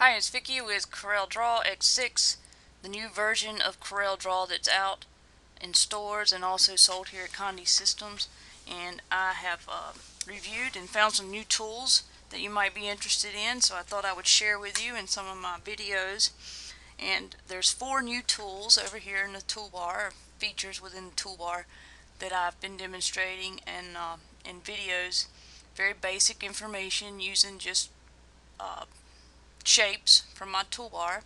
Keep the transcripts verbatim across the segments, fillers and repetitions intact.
Hi, it's Vicky with CorelDRAW X six, the new version of CorelDRAW that's out in stores and also sold here at Condé Systems. And I have uh, reviewed and found some new tools that you might be interested in, so I thought I would share with you in some of my videos. And there's four new tools over here in the toolbar, features within the toolbar, that I've been demonstrating and uh, in videos. Very basic information using just uh, shapes from my toolbar.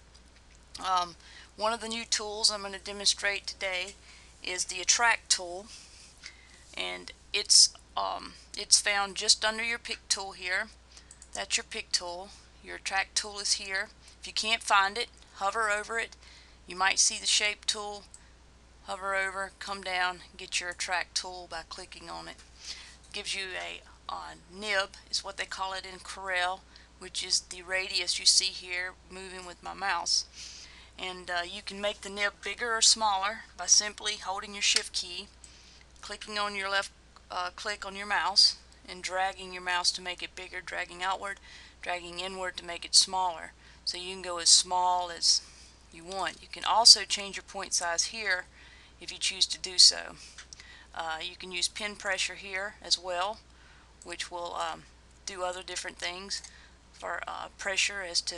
Um, one of the new tools I'm going to demonstrate today is the Attract tool, and it's um, it's found just under your pick tool here. That's your pick tool. Your Attract tool is here. If you can't find it, hover over it. You might see the shape tool. Hover over, come down, get your Attract tool by clicking on it. It gives you a uh, nib, is what they call it in Corel, which is the radius you see here moving with my mouse. And uh, you can make the nib bigger or smaller by simply holding your shift key, clicking on your left uh, click on your mouse, and dragging your mouse to make it bigger, dragging outward, dragging inward to make it smaller. So you can go as small as you want. You can also change your point size here if you choose to do so. Uh, you can use pin pressure here as well, which will um, do other different things. For uh, pressure as to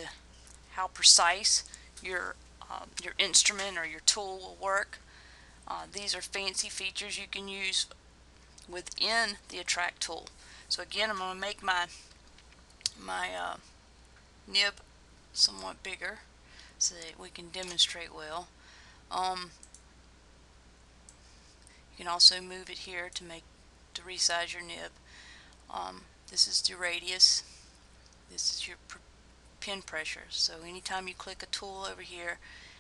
how precise your uh, your instrument or your tool will work. Uh, these are fancy features you can use within the Attract tool. So again, I'm going to make my my uh, nib somewhat bigger so that we can demonstrate well. Um, you can also move it here to make to resize your nib. Um, this is the radius. This is your pin pressure. So anytime you click a tool over here,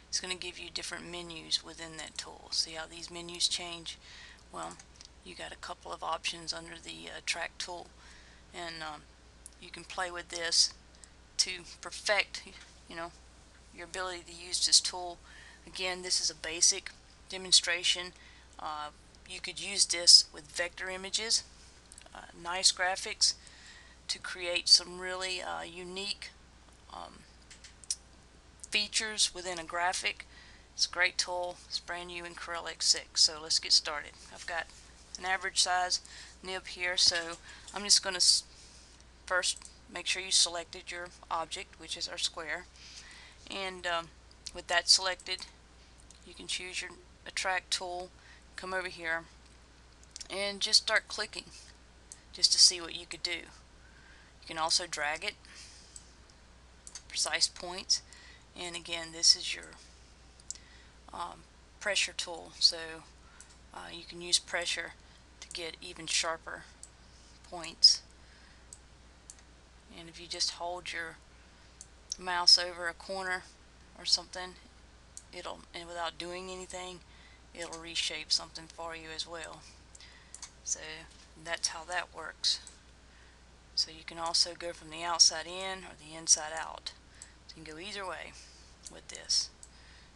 it's going to give you different menus within that tool. See how these menus change? Well, you got a couple of options under the uh, Attract tool, and um, you can play with this to perfect, you know, your ability to use this tool. Again, this is a basic demonstration. Uh, you could use this with vector images, uh, nice graphics, to create some really uh, unique um, features within a graphic. It's a great tool. It's brand new in Corel X six. So let's get started. I've got an average size nib here, so I'm just going to first make sure you selected your object, which is our square. And um, with that selected, you can choose your Attract tool, come over here, and just start clicking just to see what you could do. You can also drag it, precise points, and again, this is your um, pressure tool, so uh, you can use pressure to get even sharper points. And if you just hold your mouse over a corner or something, it'll, and without doing anything, it'll reshape something for you as well. So that's how that works. So you can also go from the outside in or the inside out. So you can go either way with this.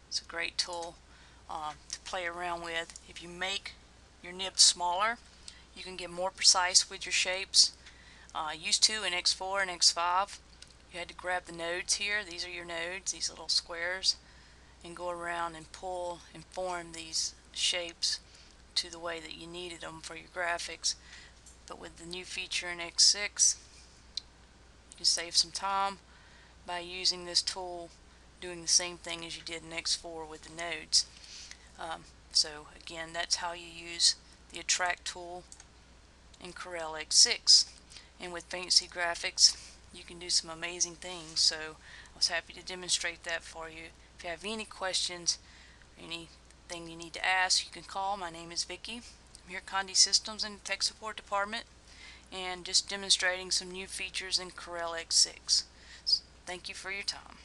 It's a great tool uh, to play around with. If you make your nib smaller, you can get more precise with your shapes. Uh, used to in X four and X five, you had to grab the nodes here. These are your nodes, these little squares, and go around and pull and form these shapes to the way that you needed them for your graphics. But with the new feature in X six, you can save some time by using this tool, doing the same thing as you did in X four with the nodes. Um, so again, that's how you use the Attract tool in Corel X six. And with fancy graphics, you can do some amazing things. So I was happy to demonstrate that for you. If you have any questions, anything you need to ask, you can call. My name is Vicky. I'm here at Condé Systems in the Tech Support Department, and just demonstrating some new features in Corel X six. Thank you for your time.